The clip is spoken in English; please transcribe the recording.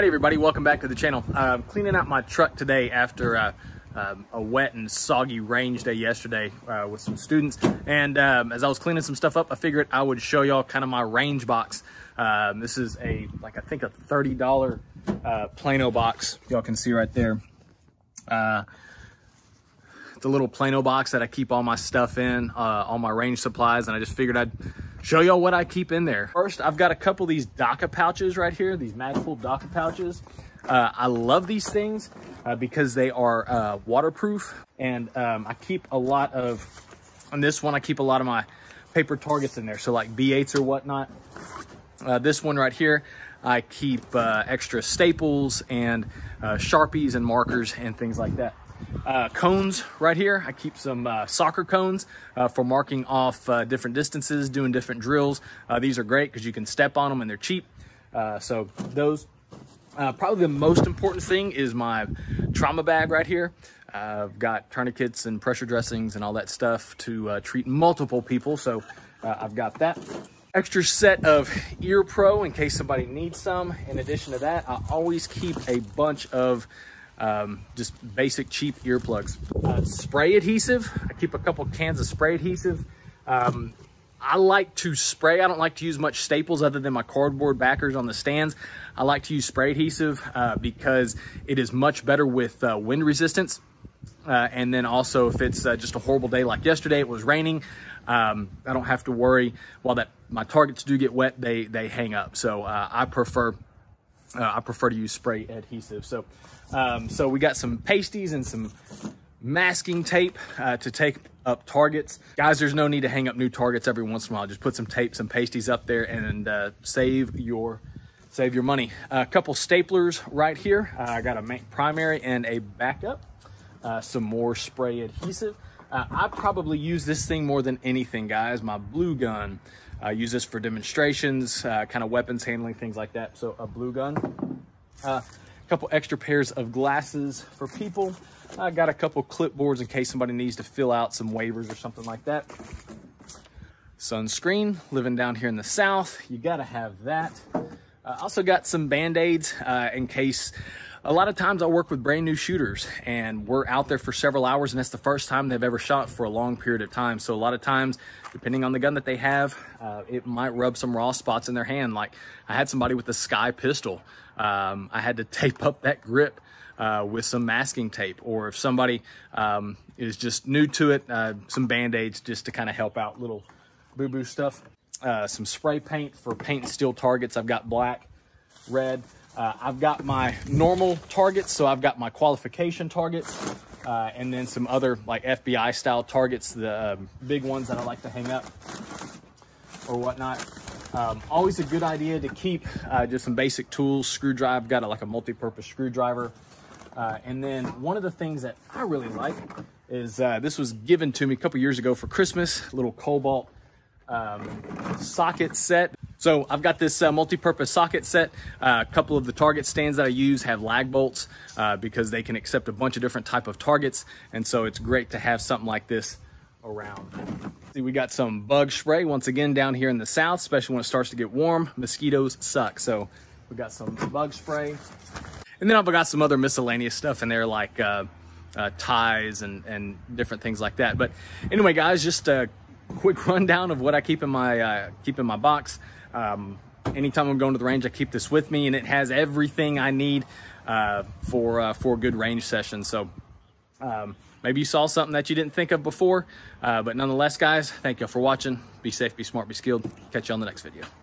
Hi everybody, welcome back to the channel. I'm cleaning out my truck today after a wet and soggy range day yesterday with some students. And as I was cleaning some stuff up, I figured I would show y'all kind of my range box. This is I think a $30 Plano box. Y'all can see right there. It's a little Plano box that I keep all my stuff in, all my range supplies. And I just figured I'd show y'all what I keep in there. First, I've got a couple of these Daka pouches right here, these Magpul Daka pouches. I love these things because they are waterproof, and I keep a lot of, on this one, I keep a lot of my paper targets in there. So like B8s or whatnot. This one right here, I keep extra staples and Sharpies and markers and things like that. Cones right here. I keep some soccer cones for marking off different distances, doing different drills. These are great because you can step on them and they're cheap. So those. Probably the most important thing is my trauma bag right here. I've got tourniquets and pressure dressings and all that stuff to treat multiple people. So I've got that. Extra set of Ear Pro in case somebody needs some. In addition to that, I always keep a bunch of just basic cheap earplugs. Spray adhesive. I keep a couple cans of spray adhesive. I like to spray. I don't like to use much staples other than my cardboard backers on the stands. I like to use spray adhesive because it is much better with wind resistance. And then also if it's just a horrible day like yesterday, it was raining, I don't have to worry. While my targets do get wet, they hang up. So I prefer to use spray adhesive. So, we got some pasties and some masking tape to take up targets. Guys, there's no need to hang up new targets every once in a while. Just put some tape, some pasties up there, and save your money. A couple staplers right here. I got a primary and a backup. Some more spray adhesive. I probably use this thing more than anything, guys. My blue gun. I use this for demonstrations, kind of weapons handling, things like that. So a blue gun, a couple extra pairs of glasses for people. I got a couple clipboards in case somebody needs to fill out some waivers or something like that. Sunscreen, living down here in the South, you gotta have that. I also got some Band-Aids in case. A lot of times I work with brand new shooters and we're out there for several hours, and that's the first time they've ever shot for a long period of time. So a lot of times, depending on the gun that they have, it might rub some raw spots in their hand. Like I had somebody with a Sky pistol. I had to tape up that grip with some masking tape, or if somebody is just new to it, some Band-Aids just to kind of help out little boo-boo stuff. Some spray paint for paint and steel targets. I've got black, red. I've got my normal targets, so I've got my qualification targets, and then some other like FBI style targets, the big ones that I like to hang up or whatnot. Always a good idea to keep just some basic tools, screwdriver, got a multi-purpose screwdriver. And then one of the things that I really like is this was given to me a couple years ago for Christmas, a little cobalt socket set. So I've got this multi-purpose socket set. A couple of the target stands that I use have lag bolts because they can accept a bunch of different type of targets. And so it's great to have something like this around. See, we got some bug spray once again down here in the South, especially when it starts to get warm. Mosquitoes suck. So we got some bug spray. And then I've got some other miscellaneous stuff in there like ties and different things like that. But anyway, guys, just a quick rundown of what I keep in my box. Anytime I'm going to the range, I keep this with me, and it has everything I need for a good range session. So maybe you saw something that you didn't think of before, but nonetheless, guys, thank y'all for watching. Be safe, be smart, be skilled. Catch you on the next video.